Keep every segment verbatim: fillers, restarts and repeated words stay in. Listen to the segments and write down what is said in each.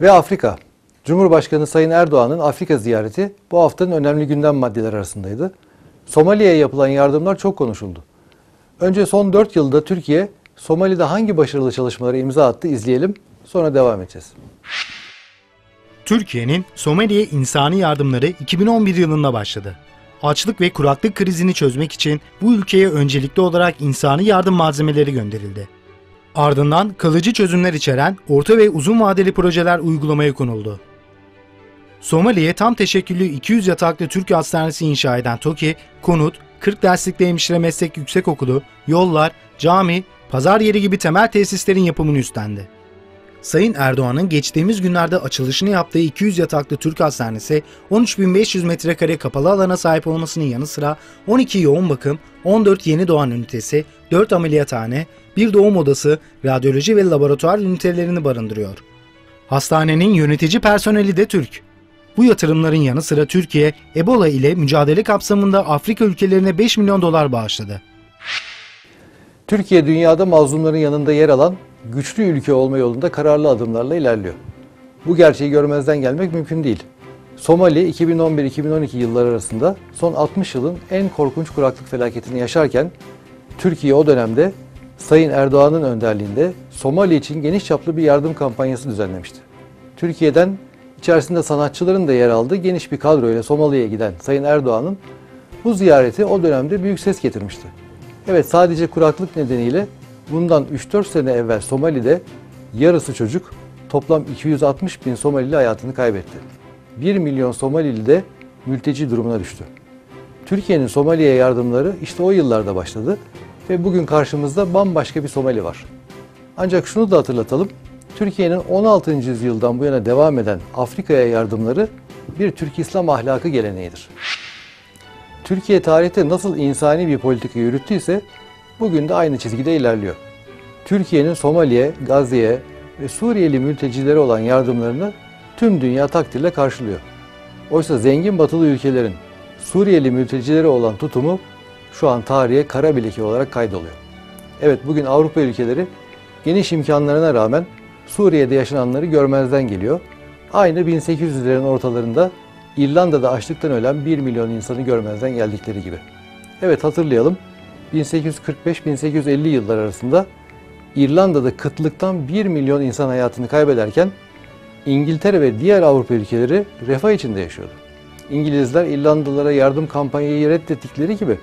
Ve Afrika. Cumhurbaşkanı Sayın Erdoğan'ın Afrika ziyareti bu haftanın önemli gündem maddeleri arasındaydı. Somali'ye yapılan yardımlar çok konuşuldu. Önce son dört yılda Türkiye, Somali'de hangi başarılı çalışmalara imza attı izleyelim, sonra devam edeceğiz. Türkiye'nin Somali'ye insani yardımları iki bin on bir yılında başladı. Açlık ve kuraklık krizini çözmek için bu ülkeye öncelikli olarak insani yardım malzemeleri gönderildi. Ardından kalıcı çözümler içeren orta ve uzun vadeli projeler uygulamaya konuldu. Somali'ye tam teşekküllü iki yüz yataklı Türk hastanesi inşa eden TOKİ, konut, kırk derslikli hemşire meslek yüksekokulu, yollar, cami, pazar yeri gibi temel tesislerin yapımını üstlendi. Sayın Erdoğan'ın geçtiğimiz günlerde açılışını yaptığı iki yüz yataklı Türk hastanesi, on üç bin beş yüz metrekare kapalı alana sahip olmasının yanı sıra on iki yoğun bakım, on dört yeni doğan ünitesi, dört ameliyathane, bir doğum odası, radyoloji ve laboratuvar ünitelerini barındırıyor. Hastanenin yönetici personeli de Türk. Bu yatırımların yanı sıra Türkiye, Ebola ile mücadele kapsamında Afrika ülkelerine beş milyon dolar bağışladı. Türkiye, dünyada mazlumların yanında yer alan güçlü ülke olma yolunda kararlı adımlarla ilerliyor. Bu gerçeği görmezden gelmek mümkün değil. Somali, iki bin on bir iki bin on iki yılları arasında son altmış yılın en korkunç kuraklık felaketini yaşarken, Türkiye o dönemde Sayın Erdoğan'ın önderliğinde Somali için geniş çaplı bir yardım kampanyası düzenlemişti. Türkiye'den içerisinde sanatçıların da yer aldığı geniş bir kadroyla Somali'ye giden Sayın Erdoğan'ın bu ziyareti o dönemde büyük ses getirmişti. Evet, sadece kuraklık nedeniyle bundan üç dört sene evvel Somali'de yarısı çocuk, toplam iki yüz altmış bin Somalili hayatını kaybetti. bir milyon Somalili de mülteci durumuna düştü. Türkiye'nin Somali'ye yardımları işte o yıllarda başladı ve bugün karşımızda bambaşka bir Somali var. Ancak şunu da hatırlatalım, Türkiye'nin on altıncı yüzyıldan bu yana devam eden Afrika'ya yardımları bir Türk İslam ahlakı geleneğidir. Türkiye tarihte nasıl insani bir politika yürüttüyse bugün de aynı çizgide ilerliyor. Türkiye'nin Somali'ye, Gazze'ye ve Suriyeli mültecilere olan yardımlarını tüm dünya takdirle karşılıyor. Oysa zengin batılı ülkelerin Suriyeli mültecilere olan tutumu şu an tarihe kara bir leke olarak kaydoluyor. Evet, bugün Avrupa ülkeleri geniş imkanlarına rağmen Suriye'de yaşananları görmezden geliyor. Aynı bin sekiz yüzlerin ortalarında İrlanda'da açlıktan ölen bir milyon insanı görmezden geldikleri gibi. Evet, hatırlayalım, bin sekiz yüz kırk beş bin sekiz yüz elli yıllar arasında İrlanda'da kıtlıktan bir milyon insan hayatını kaybederken İngiltere ve diğer Avrupa ülkeleri refah içinde yaşıyordu. İngilizler İrlandalılara yardım kampanyayı reddettikleri gibi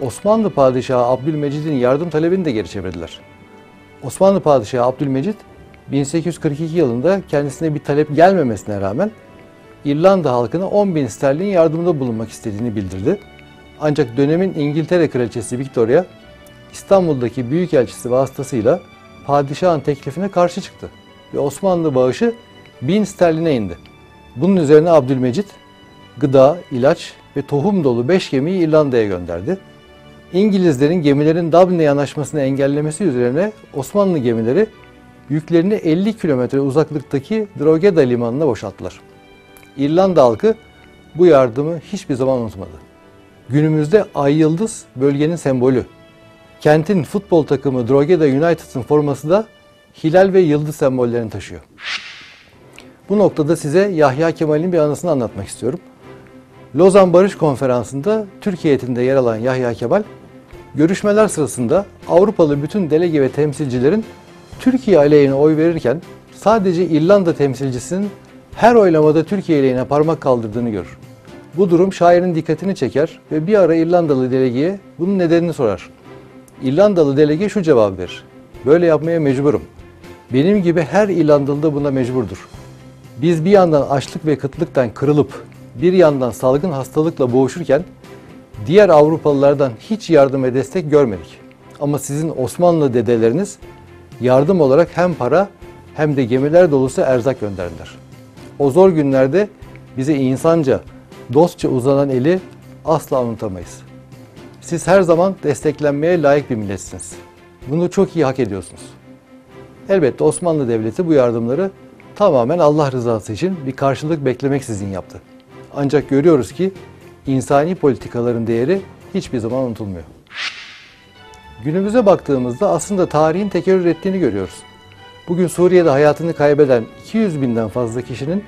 Osmanlı Padişahı Abdülmecid'in yardım talebini de geri çevirdiler. Osmanlı Padişahı Abdülmecid bin sekiz yüz kırk iki yılında kendisine bir talep gelmemesine rağmen İrlanda halkına on bin sterlin yardımda bulunmak istediğini bildirdi. Ancak dönemin İngiltere Kraliçesi Victoria, İstanbul'daki büyükelçisi vasıtasıyla padişahın teklifine karşı çıktı ve Osmanlı bağışı bin sterline indi. Bunun üzerine Abdülmecid, gıda, ilaç ve tohum dolu beş gemiyi İrlanda'ya gönderdi. İngilizlerin gemilerin Dublin'e yanaşmasını engellemesi üzerine Osmanlı gemileri yüklerini elli kilometre uzaklıktaki Drogheda limanına boşalttılar. İrlanda halkı bu yardımı hiçbir zaman unutmadı. Günümüzde Ay Yıldız bölgenin sembolü. Kentin futbol takımı Drogheda United'ın forması da hilal ve yıldız sembollerini taşıyor. Bu noktada size Yahya Kemal'in bir anısını anlatmak istiyorum. Lozan Barış Konferansı'nda Türk heyetinde yer alan Yahya Kemal, görüşmeler sırasında Avrupalı bütün delege ve temsilcilerin Türkiye aleyhine oy verirken sadece İrlanda temsilcisinin her oylamada Türkiye aleyhine parmak kaldırdığını görür. Bu durum şairin dikkatini çeker ve bir ara İrlandalı delegeye bunun nedenini sorar. İrlandalı delege şu cevabı verir: "Böyle yapmaya mecburum. Benim gibi her İrlandalı da buna mecburdur. Biz bir yandan açlık ve kıtlıktan kırılıp bir yandan salgın hastalıkla boğuşurken diğer Avrupalılardan hiç yardım ve destek görmedik. Ama sizin Osmanlı dedeleriniz yardım olarak hem para hem de gemiler dolusu erzak gönderdiler. O zor günlerde bize insanca, dostça uzanan eli asla unutamayız. Siz her zaman desteklenmeye layık bir milletsiniz. Bunu çok iyi hak ediyorsunuz." Elbette Osmanlı Devleti bu yardımları tamamen Allah rızası için bir karşılık beklemeksizin yaptı. Ancak görüyoruz ki insani politikaların değeri hiçbir zaman unutulmuyor. Günümüze baktığımızda aslında tarihin tekerrür ettiğini görüyoruz. Bugün Suriye'de hayatını kaybeden iki yüz binden fazla kişinin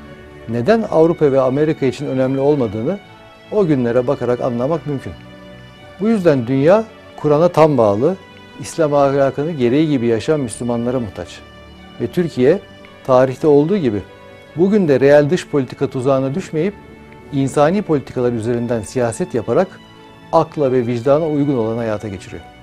neden Avrupa ve Amerika için önemli olmadığını o günlere bakarak anlamak mümkün. Bu yüzden dünya Kur'an'a tam bağlı, İslam ahlakını gereği gibi yaşayan Müslümanlara muhtaç. Ve Türkiye tarihte olduğu gibi bugün de reel dış politika tuzağına düşmeyip insani politikalar üzerinden siyaset yaparak akla ve vicdana uygun olan hayata geçiriyor.